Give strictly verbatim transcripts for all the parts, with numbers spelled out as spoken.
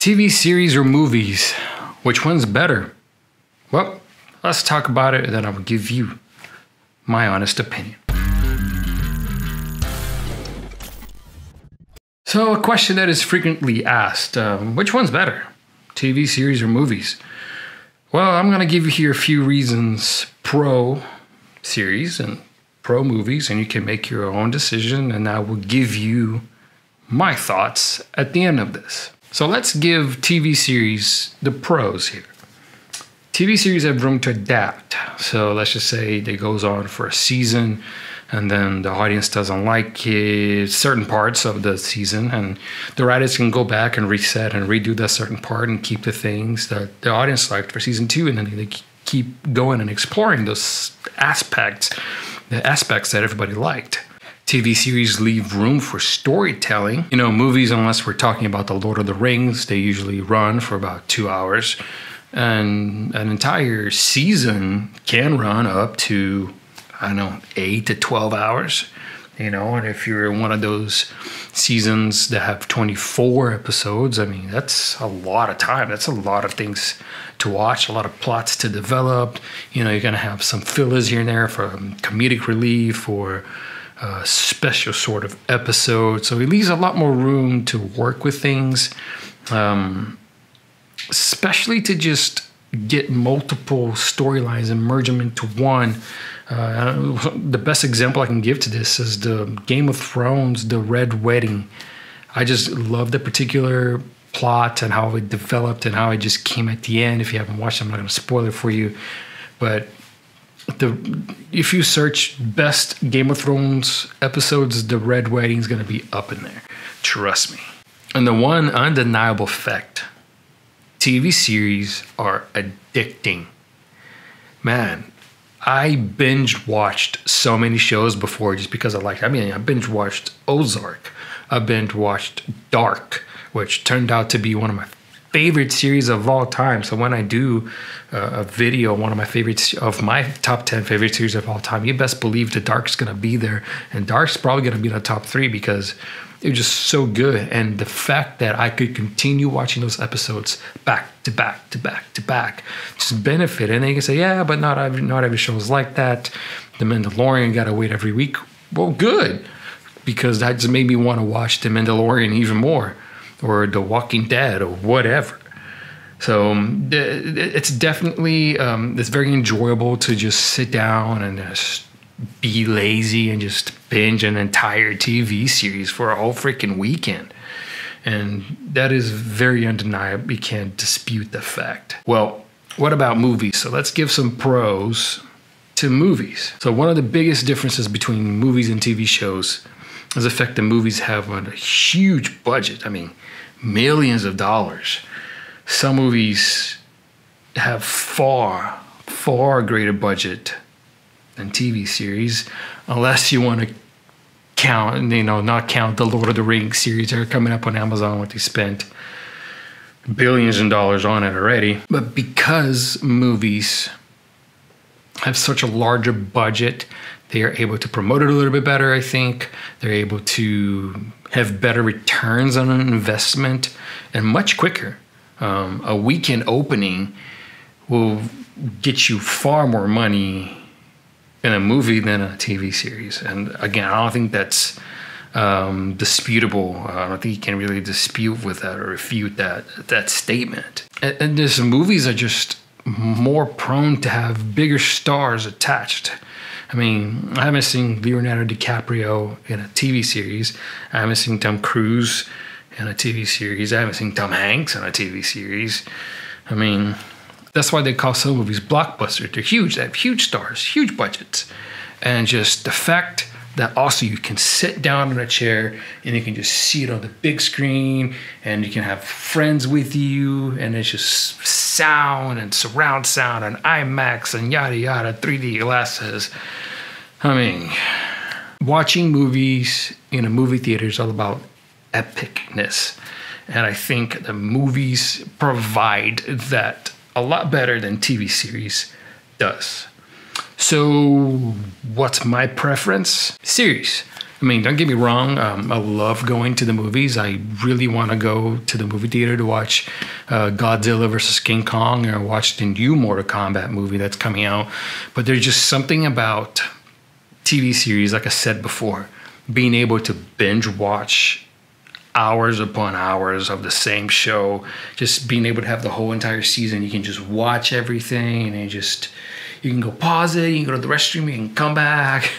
T V series or movies, which one's better? Well, let's talk about it and then I will give you my honest opinion. So a question that is frequently asked, um, which one's better, T V series or movies? Well, I'm gonna give you here a few reasons pro series and pro movies, and you can make your own decision, and I will give you my thoughts at the end of this. So let's give T V series the pros here. T V series have room to adapt. So let's just say it goes on for a season and then the audience doesn't like it, certain parts of the season, and the writers can go back and reset and redo that certain part and keep the things that the audience liked for season two, and then they keep going and exploring those aspects, the aspects that everybody liked. T V series leave room for storytelling. You know, movies, unless we're talking about the Lord of the Rings, they usually run for about two hours. And an entire season can run up to, I don't know, eight to twelve hours. You know, and if you're in one of those seasons that have twenty-four episodes, I mean, that's a lot of time. That's a lot of things to watch, a lot of plots to develop. You know, you're going to have some fillers here and there for comedic relief or a special sort of episode. So it leaves a lot more room to work with things. Um... especially to just get multiple storylines and merge them into one. Uh, the best example I can give to this is the Game of Thrones, the Red Wedding. I just love the particular plot and how it developed and how it just came at the end. If you haven't watched it, I'm not gonna spoil it for you. But the if you search best Game of Thrones episodes, the Red Wedding is gonna be up in there, trust me. And the one undeniable fact: T V series are addicting. Man, I binge watched so many shows before just because I liked it. I mean, I binge watched Ozark. I binge watched Dark, which turned out to be one of my favorite series of all time. So when I do uh, a video, one of my favorites of my top ten favorite series of all time, you best believe the Dark's gonna be there, and Dark's probably gonna be in the top three because it was just so good. And the fact that I could continue watching those episodes back to back to back to back just benefit. And then you can say, yeah, but not every, not every show is like that. The Mandalorian got to wait every week. Well, good, because that just made me want to watch The Mandalorian even more, or The Walking Dead, or whatever. So it's definitely, um, it's very enjoyable to just sit down and just be lazy and just binge an entire T V series for a whole freaking weekend. And that is very undeniable. You can't dispute the fact. Well, what about movies? So let's give some pros to movies. So one of the biggest differences between movies and T V shows is the fact that movies have a huge budget. I mean, millions of dollars. Some movies have far, far greater budget and T V series, unless you want to count, you know, not count the Lord of the Rings series that are coming up on Amazon, what they spent billions of dollars on it already. But because movies have such a larger budget, they are able to promote it a little bit better, I think. They're able to have better returns on an investment and much quicker. Um, a weekend opening will get you far more money in a movie than a T V series. And again, I don't think that's um, disputable. I don't think you can really dispute with that or refute that that statement. And, and these movies are just more prone to have bigger stars attached. I mean, I haven't seen Leonardo DiCaprio in a T V series. I haven't seen Tom Cruise in a T V series. I haven't seen Tom Hanks in a T V series. I mean, that's why they call some movies blockbusters. They're huge. They have huge stars, huge budgets. And just the fact that also you can sit down in a chair and you can just see it on the big screen, and you can have friends with you, and it's just sound and surround sound and IMAX and yada yada, three D glasses. I mean, watching movies in a movie theater is all about epicness. And I think the movies provide that a lot better than T V series does. So what's my preference? Series. I mean, don't get me wrong. Um, I love going to the movies. I really want to go to the movie theater to watch uh, Godzilla versus King Kong, or watch the new Mortal Kombat movie that's coming out. But there's just something about T V series, like I said before, being able to binge watch hours upon hours of the same show, just being able to have the whole entire season. You can just watch everything, and you just, you can go pause it, you can go to the restroom, you can come back,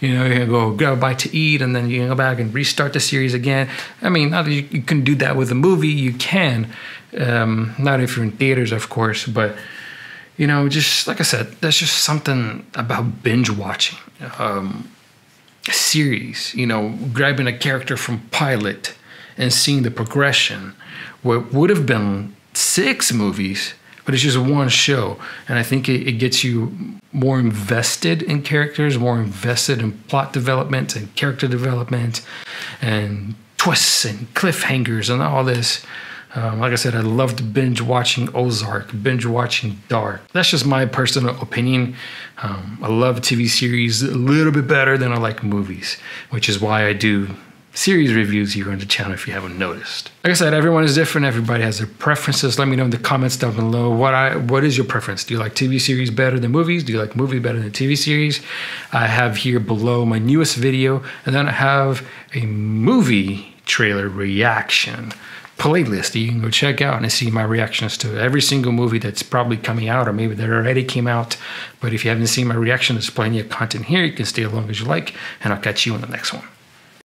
you know, you can go grab a bite to eat, and then you can go back and restart the series again. I mean, not that you, you can do that with a movie, you can, um, not if you're in theaters, of course, but you know, just like I said, there's just something about binge watching um, a series, you know, grabbing a character from pilot and seeing the progression, what would have been six movies, but it's just one show. And I think it, it gets you more invested in characters, more invested in plot development and character development and twists and cliffhangers and all this. Um, like I said, I loved binge watching Ozark, binge watching Dark. That's just my personal opinion. Um, I love T V series a little bit better than I like movies, which is why I do series reviews here on the channel, if you haven't noticed. Like I said, everyone is different. Everybody has their preferences. Let me know in the comments down below what I what is your preference. Do you like T V series better than movies? Do you like movies better than T V series? I have here below my newest video, and then I have a movie trailer reaction playlist that you can go check out and see my reactions to every single movie that's probably coming out, or maybe that already came out. But if you haven't seen my reaction, there's plenty of content here. You can stay as long as you like, and I'll catch you in the next one.